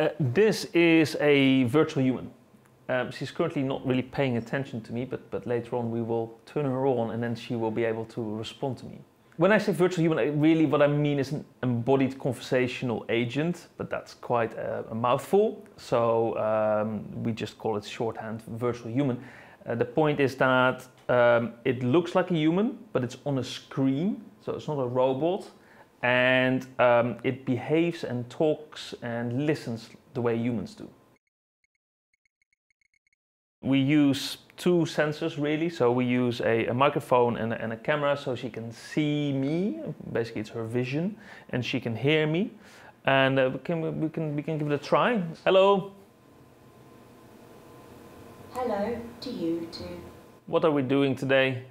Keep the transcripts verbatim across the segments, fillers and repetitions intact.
Uh, this is a virtual human. Um, she's currently not really paying attention to me, but, but later on we will turn her on and then she will be able to respond to me. When I say virtual human, I really what I mean is an embodied conversational agent, but that's quite a, a mouthful. So um, we just call it shorthand virtual human. Uh, the point is that um, it looks like a human, but it's on a screen, so it's not a robot. And um, it behaves and talks and listens the way humans do. We use two sensors really, so we use a, a microphone and a, and a camera, so she can see me, basically it's her vision, and she can hear me. And uh, we, can, we, can, we can give it a try. Hello. Hello to you too. What are we doing today?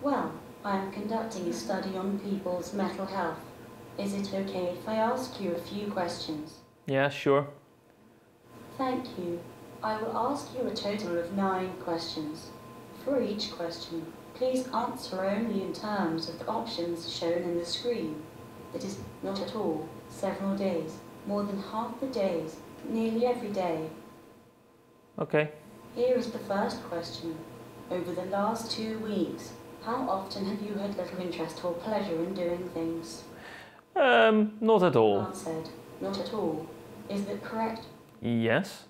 Well, I'm conducting a study on people's mental health. Is it okay if I ask you a few questions? Yeah, sure. Thank you. I will ask you a total of nine questions. For each question, please answer only in terms of the options shown in the screen. That is, not at all, several days, more than half the days, nearly every day. Okay. Here is the first question. Over the last two weeks, how often have you had little interest or pleasure in doing things? Um, not at all. Answered, not at all. Is that correct? Yes.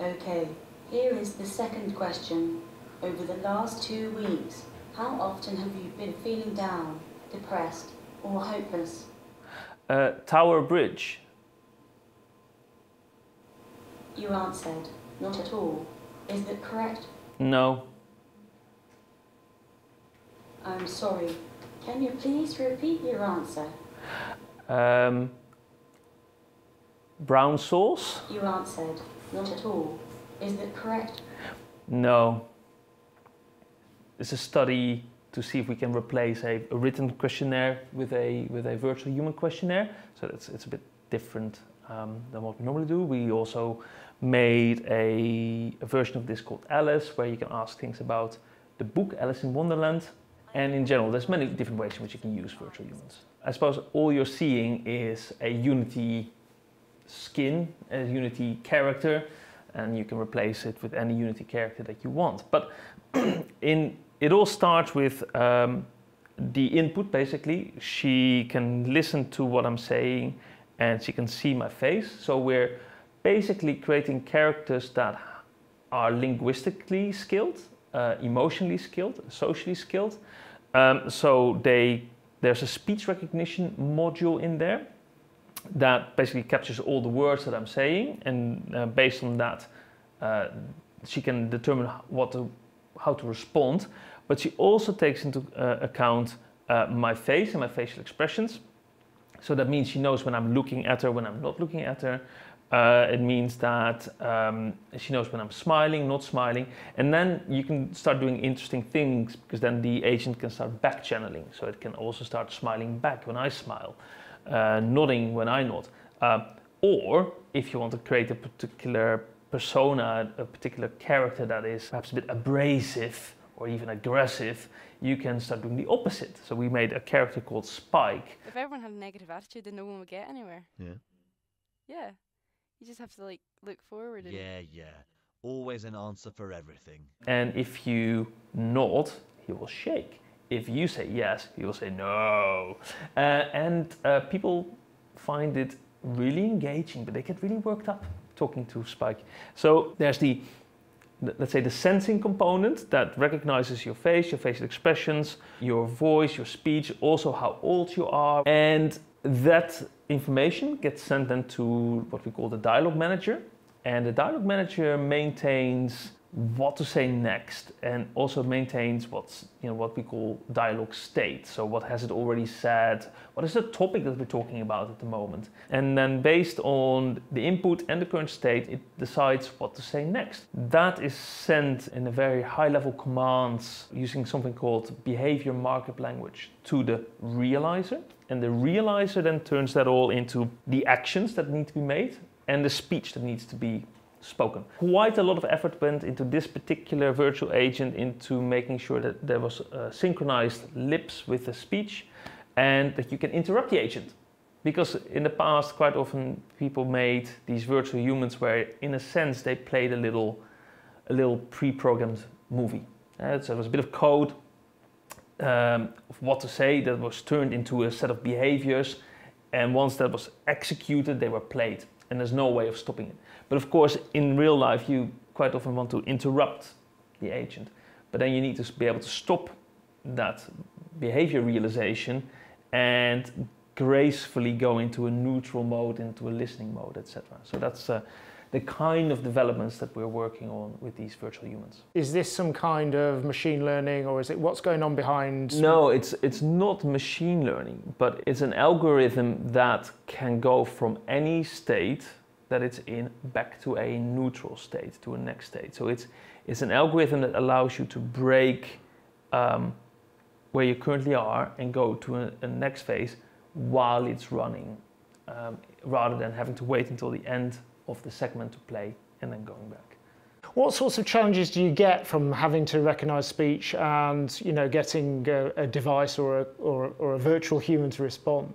Okay, here is the second question. Over the last two weeks, how often have you been feeling down, depressed, or hopeless? Uh, Tower Bridge. You answered, not at all. Is that correct? No. I'm sorry. Can you please repeat your answer? Um, brown sauce? You answered, not at all. Is that correct? No. It's a study to see if we can replace a, a written questionnaire with a, with a virtual human questionnaire. So that's, it's a bit different um, than what we normally do. We also made a, a version of this called Alice, where you can ask things about the book Alice in Wonderland. And in general, there's many different ways in which you can use virtual humans. I suppose all you're seeing is a Unity skin, a Unity character, and you can replace it with any Unity character that you want. But in, it all starts with um, the input, basically. She can listen to what I'm saying and she can see my face. So we're basically creating characters that are linguistically skilled, uh, emotionally skilled, socially skilled. Um, so they, there's a speech recognition module in there that basically captures all the words that I'm saying, and uh, based on that, uh, she can determine what to, how to respond. But she also takes into uh, account uh, my face and my facial expressions. So that means she knows when I'm looking at her, when I'm not looking at her. Uh, it means that um, she knows when I'm smiling, not smiling, and then you can start doing interesting things, because then the agent can start back channeling. So it can also start smiling back when I smile, uh, nodding when I nod. Uh, or if you want to create a particular persona, a particular character that is perhaps a bit abrasive or even aggressive, you can start doing the opposite. So we made a character called Spike. If everyone had a negative attitude, then no one would get anywhere. Yeah. Yeah. You just have to like look forward. And yeah, yeah. Always an answer for everything. And if you nod, he will shake. If you say yes, he will say no. Uh, and uh, people find it really engaging, but they get really worked up talking to Spike. So there's the, let's say, the sensing component that recognizes your face, your facial expressions, your voice, your speech, also how old you are. And that information gets sent then to what we call the dialogue manager, and the dialogue manager maintains what to say next, and also maintains what's, you know, what we call dialogue state. So what has it already said? What is the topic that we're talking about at the moment? And then based on the input and the current state, it decides what to say next. That is sent in a very high level commands using something called behavior markup language to the realizer. And the realizer then turns that all into the actions that need to be made and the speech that needs to be spoken. Quite a lot of effort went into this particular virtual agent, into making sure that there was uh, synchronized lips with the speech, and that you can interrupt the agent. Because in the past, quite often people made these virtual humans where, in a sense, they played a little, a little pre-programmed movie. Uh, so there was a bit of code um, of what to say that was turned into a set of behaviors, and once that was executed, they were played, and there's no way of stopping it. But of course, in real life, you quite often want to interrupt the agent, but then you need to be able to stop that behavior realization and gracefully go into a neutral mode, into a listening mode, et cetera. So that's uh, the kind of developments that we're working on with these virtual humans. Is this some kind of machine learning, or is it what's going on behind? No, it's, it's not machine learning, but it's an algorithm that can go from any state that it's in back to a neutral state, to a next state. So it's, it's an algorithm that allows you to break um, where you currently are and go to a, a next phase while it's running, um, rather than having to wait until the end of the segment to play and then going back. What sorts of challenges do you get from having to recognise speech and, you know, getting a, a device or a, or, or a virtual human to respond?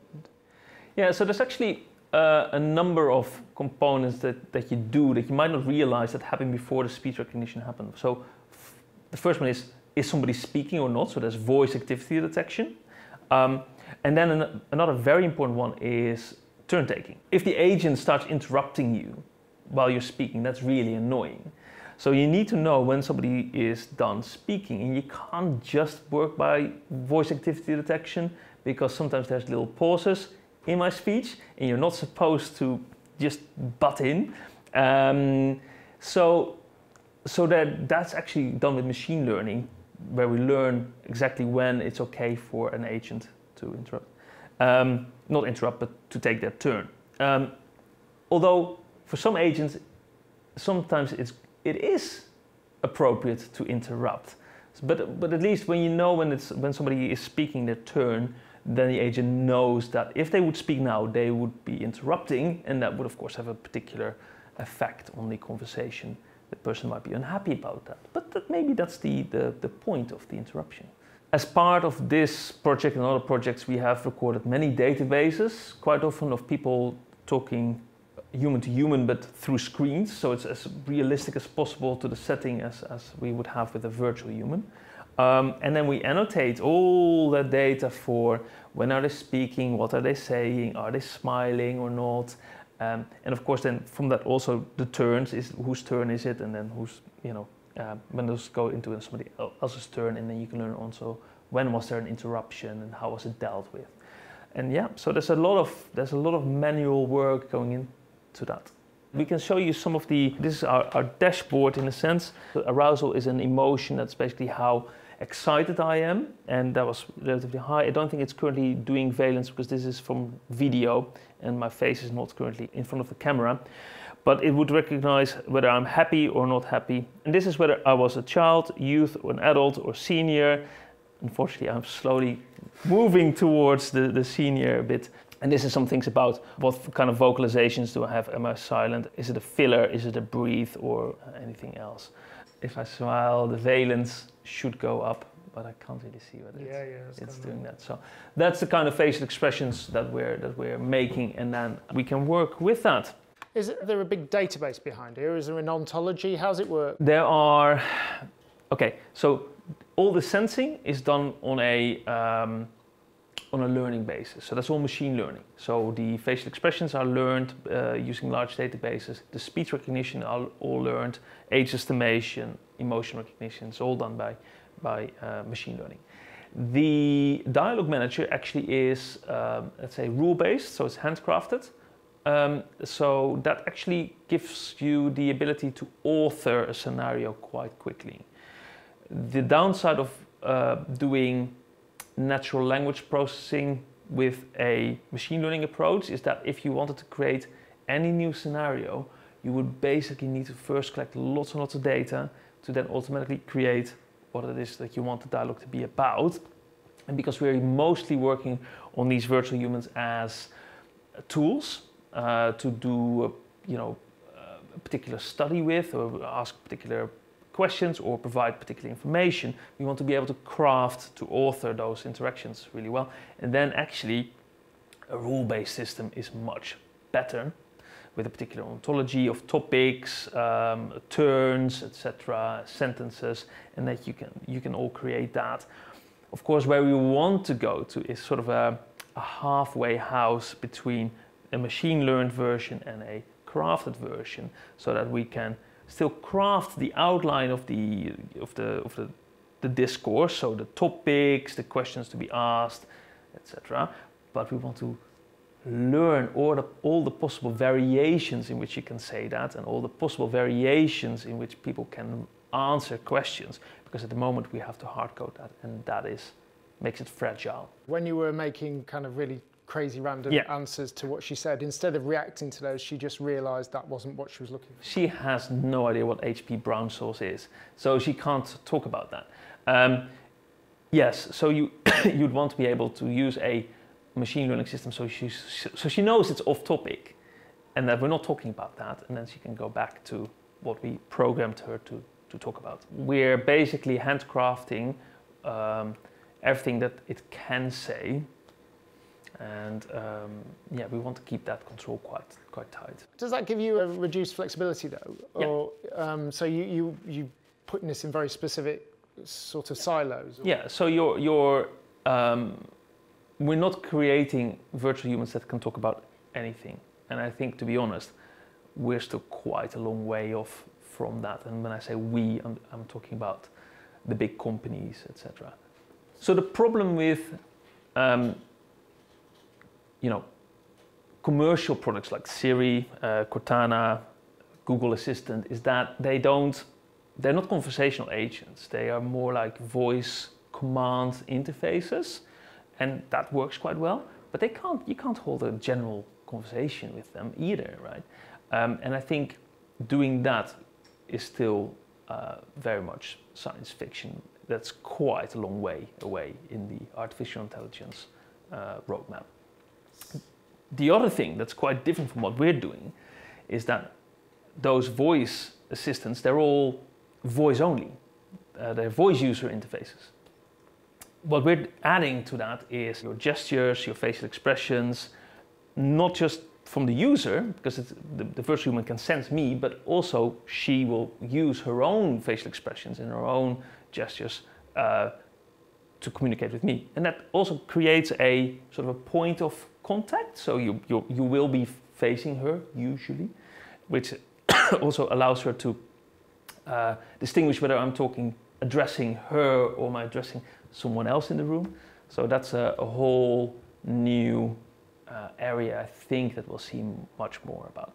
Yeah, so there's actually uh, a number of components that, that you do that you might not realise that happened before the speech recognition happened. So f the first one is, is somebody speaking or not? So there's voice activity detection. Um, And then an, another very important one is turn taking. If the agent starts interrupting you while you're speaking, that's really annoying. So you need to know when somebody is done speaking, and you can't just work by voice activity detection, because sometimes there's little pauses in my speech and you're not supposed to just butt in. Um, so so that, that's actually done with machine learning, where we learn exactly when it's okay for an agent to interrupt, um, not interrupt, but to take their turn. Um, although for some agents, sometimes it's, it is appropriate to interrupt. But, but at least when you know when, it's, when somebody is speaking their turn, then the agent knows that if they would speak now, they would be interrupting, and that would of course have a particular effect on the conversation. The person might be unhappy about that, but that maybe that's the, the, the point of the interruption. As part of this project and other projects, we have recorded many databases, quite often of people talking human to human, but through screens. So it's as realistic as possible to the setting as, as we would have with a virtual human. Um, and then we annotate all that data for when are they speaking, what are they saying, are they smiling or not. Um, and of course, then from that also the turns, is whose turn is it, and then who's, you know, Uh, when those go into somebody else's turn, and then you can learn also when was there an interruption and how was it dealt with. And yeah, so there's a lot of there's a lot of manual work going into that. We can show you some of the, this is our, our dashboard in a sense. So arousal is an emotion that's basically how excited I am, and that was relatively high. I don't think it's currently doing valence because this is from video and my face is not currently in front of the camera. But it would recognize whether I'm happy or not happy. And this is whether I was a child, youth, or an adult, or senior. Unfortunately, I'm slowly moving towards the, the senior a bit. And this is some things about what kind of vocalizations do I have? Am I silent? Is it a filler? Is it a breathe or anything else? If I smile, the valence should go up, but I can't really see whether yeah, it's, yeah, it's doing that. So that's the kind of facial expressions that we're, that we're making, and then we can work with that. Is there a big database behind here? Is there an ontology? How's it work? There are, okay, so all the sensing is done on a, um, on a learning basis. So that's all machine learning. So the facial expressions are learned uh, using large databases. The speech recognition are all learned. Age estimation, emotion recognition, it's all done by, by uh, machine learning. The dialogue manager actually is, um, let's say, rule-based, so it's handcrafted. Um, so that actually gives you the ability to author a scenario quite quickly. The downside of uh, doing natural language processing with a machine learning approach is that if you wanted to create any new scenario, you would basically need to first collect lots and lots of data to then automatically create what it is that you want the dialogue to be about. And because we're mostly working on these virtual humans as tools, Uh, to do, uh, you know, uh, a particular study with, or ask particular questions or provide particular information, we want to be able to craft, to author those interactions really well. And then actually a rule-based system is much better, with a particular ontology of topics, um, turns, et cetera, sentences, and that you can, you can all create that. Of course, where we want to go to is sort of a, a halfway house between a machine-learned version and a crafted version, so that we can still craft the outline of the, of the, of the, the discourse, so the topics, the questions to be asked, et cetera, but we want to learn all the, all the possible variations in which you can say that, and all the possible variations in which people can answer questions, because at the moment we have to hard code that, and that is makes it fragile. When you were making kind of really crazy random yeah. answers to what she said, instead of reacting to those, she just realized that wasn't what she was looking for. She has no idea what H P brown sauce is, so she can't talk about that. Um, yes, so you you'd want to be able to use a machine learning system, so she, so she knows it's off topic and that we're not talking about that, and then she can go back to what we programmed her to, to talk about. We're basically handcrafting um, everything that it can say, and um, yeah, we want to keep that control quite quite tight. Does that give you a reduced flexibility though? Or, yeah. um, so you, you, you putting this in very specific sort of silos? Or? Yeah, so you're, you're um, we're not creating virtual humans that can talk about anything. And I think, to be honest, we're still quite a long way off from that. And when I say we, I'm, I'm talking about the big companies, et cetera. So the problem with, um, you know, commercial products like Siri, uh, Cortana, Google Assistant, is that they don't, they're not conversational agents. They are more like voice command interfaces. And that works quite well, but they can't, you can't hold a general conversation with them either, right? Um, and I think doing that is still uh, very much science fiction. That's quite a long way away in the artificial intelligence uh, roadmap. The other thing that's quite different from what we're doing is that those voice assistants, they're all voice only. Uh, they're voice user interfaces. What we're adding to that is your gestures, your facial expressions, not just from the user, because it's, the, the virtual human can sense me, but also she will use her own facial expressions and her own gestures uh, to communicate with me. And that also creates a sort of a point of contact, so you, you, you will be facing her usually, which also allows her to uh, distinguish whether I'm talking, addressing her, or am I addressing someone else in the room. So that's a, a whole new uh, area, I think, that we'll see much more about.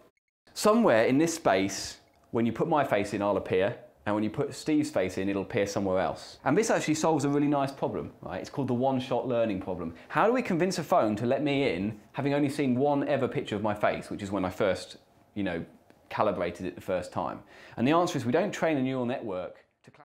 Somewhere in this space, when you put my face in, I'll appear, and when you put Steve's face in, it'll appear somewhere else. And this actually solves a really nice problem, right? It's called the one-shot learning problem. How do we convince a phone to let me in, having only seen one ever picture of my face, which is when I first, you know, calibrated it the first time? And the answer is we don't train a neural network